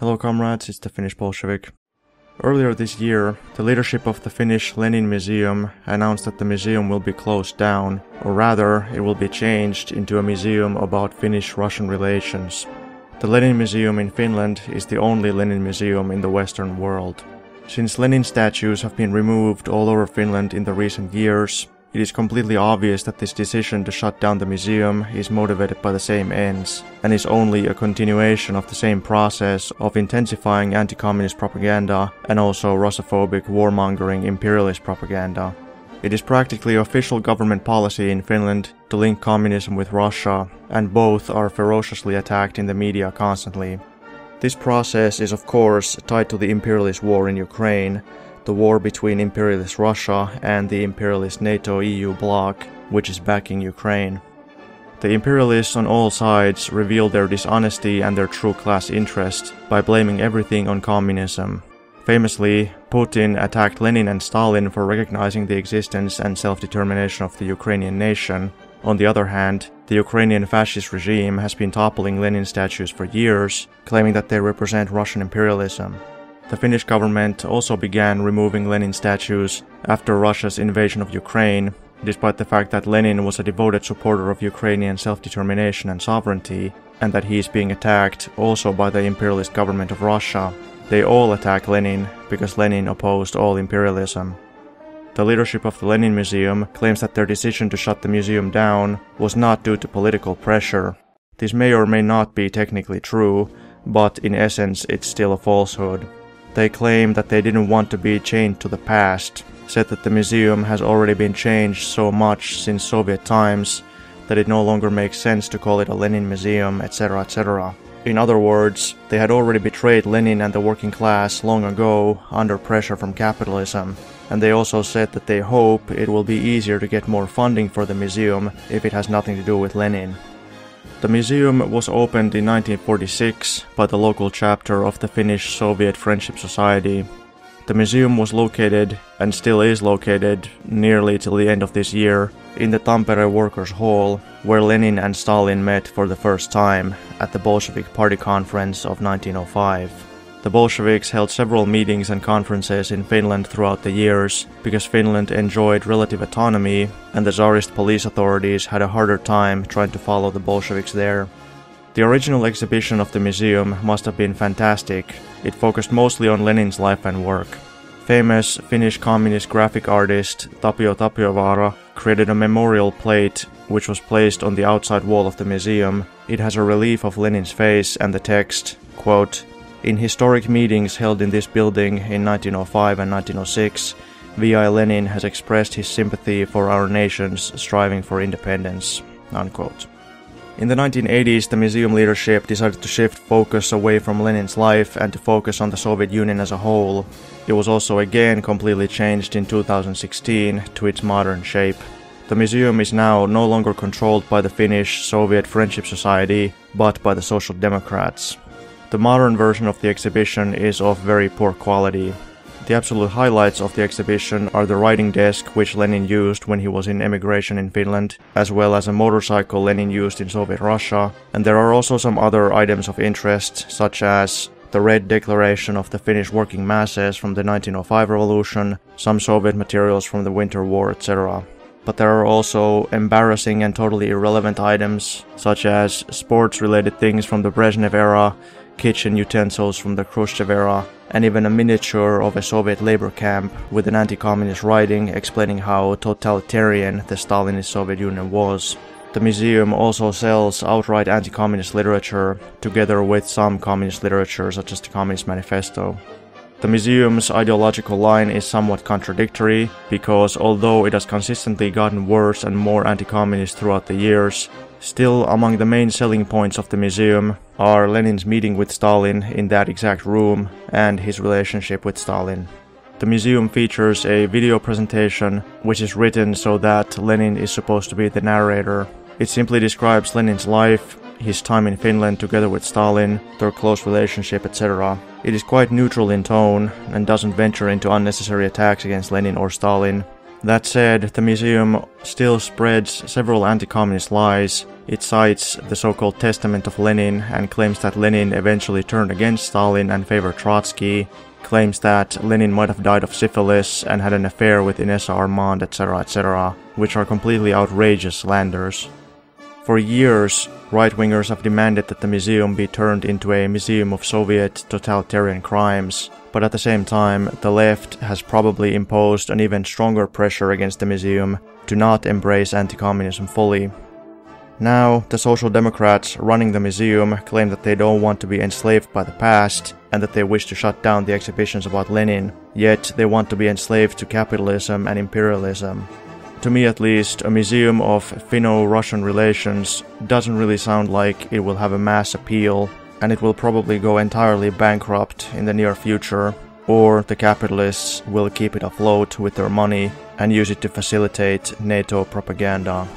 Hello comrades, it's the Finnish Bolshevik. Earlier this year, the leadership of the Finnish Lenin Museum announced that the museum will be closed down, or rather, it will be changed into a museum about Finnish-Russian relations. The Lenin Museum in Finland is the only Lenin museum in the Western world. Since Lenin statues have been removed all over Finland in the recent years, it is completely obvious that this decision to shut down the museum is motivated by the same ends, and is only a continuation of the same process of intensifying anti-communist propaganda and also Russophobic, warmongering imperialist propaganda. It is practically official government policy in Finland to link communism with Russia, and both are ferociously attacked in the media constantly. This process is of course tied to the imperialist war in Ukraine, the war between imperialist Russia and the imperialist NATO-EU bloc, which is backing Ukraine. The imperialists on all sides reveal their dishonesty and their true class interest by blaming everything on communism. Famously, Putin attacked Lenin and Stalin for recognizing the existence and self-determination of the Ukrainian nation. On the other hand, the Ukrainian fascist regime has been toppling Lenin statues for years, claiming that they represent Russian imperialism. The Finnish government also began removing Lenin statues after Russia's invasion of Ukraine, despite the fact that Lenin was a devoted supporter of Ukrainian self-determination and sovereignty, and that he is being attacked also by the imperialist government of Russia. They all attack Lenin because Lenin opposed all imperialism. The leadership of the Lenin Museum claims that their decision to shut the museum down was not due to political pressure. This may or may not be technically true, but in essence it's still a falsehood. They claim that they didn't want to be chained to the past, said that the museum has already been changed so much since Soviet times that it no longer makes sense to call it a Lenin museum, etc., etc. In other words, they had already betrayed Lenin and the working class long ago under pressure from capitalism, and they also said that they hope it will be easier to get more funding for the museum if it has nothing to do with Lenin. The museum was opened in 1946 by the local chapter of the Finnish-Soviet Friendship Society. The museum was located, and still is located, nearly till the end of this year, in the Tampere Workers' Hall, where Lenin and Stalin met for the first time at the Bolshevik Party Conference of 1905. The Bolsheviks held several meetings and conferences in Finland throughout the years, because Finland enjoyed relative autonomy, and the Tsarist police authorities had a harder time trying to follow the Bolsheviks there. The original exhibition of the museum must have been fantastic. It focused mostly on Lenin's life and work. Famous Finnish communist graphic artist Tapio Tapiovaara created a memorial plate which was placed on the outside wall of the museum. It has a relief of Lenin's face and the text, quote, "In historic meetings held in this building in 1905 and 1906, V.I. Lenin has expressed his sympathy for our nations striving for independence," unquote. In the 1980s, the museum leadership decided to shift focus away from Lenin's life and to focus on the Soviet Union as a whole. It was also again completely changed in 2016 to its modern shape. The museum is now no longer controlled by the Finnish-Soviet Friendship Society, but by the Social Democrats. The modern version of the exhibition is of very poor quality. The absolute highlights of the exhibition are the writing desk which Lenin used when he was in emigration in Finland, as well as a motorcycle Lenin used in Soviet Russia, and there are also some other items of interest, such as the Red Declaration of the Finnish Working Masses from the 1905 revolution, some Soviet materials from the Winter War, etc. But there are also embarrassing and totally irrelevant items, such as sports-related things from the Brezhnev era, kitchen utensils from the Khrushchev era, and even a miniature of a Soviet labor camp with an anti-communist writing explaining how totalitarian the Stalinist Soviet Union was. The museum also sells outright anti-communist literature, together with some communist literature such as the Communist Manifesto. The museum's ideological line is somewhat contradictory, because although it has consistently gotten worse and more anti-communist throughout the years, still among the main selling points of the museum are Lenin's meeting with Stalin in that exact room and his relationship with Stalin. The museum features a video presentation, which is written so that Lenin is supposed to be the narrator. It simply describes Lenin's life, his time in Finland together with Stalin, their close relationship, etc. It is quite neutral in tone and doesn't venture into unnecessary attacks against Lenin or Stalin. That said, the museum still spreads several anti-communist lies. It cites the so-called Testament of Lenin and claims that Lenin eventually turned against Stalin and favored Trotsky, claims that Lenin might have died of syphilis and had an affair with Inessa Armand, etc., etc., which are completely outrageous slanders. For years, right-wingers have demanded that the museum be turned into a museum of Soviet totalitarian crimes, but at the same time, the left has probably imposed an even stronger pressure against the museum to not embrace anti-communism fully. Now, the Social Democrats running the museum claim that they don't want to be enslaved by the past and that they wish to shut down the exhibitions about Lenin, yet they want to be enslaved to capitalism and imperialism. To me at least, a museum of Finno-Russian relations doesn't really sound like it will have a mass appeal, and it will probably go entirely bankrupt in the near future, or the capitalists will keep it afloat with their money and use it to facilitate NATO propaganda.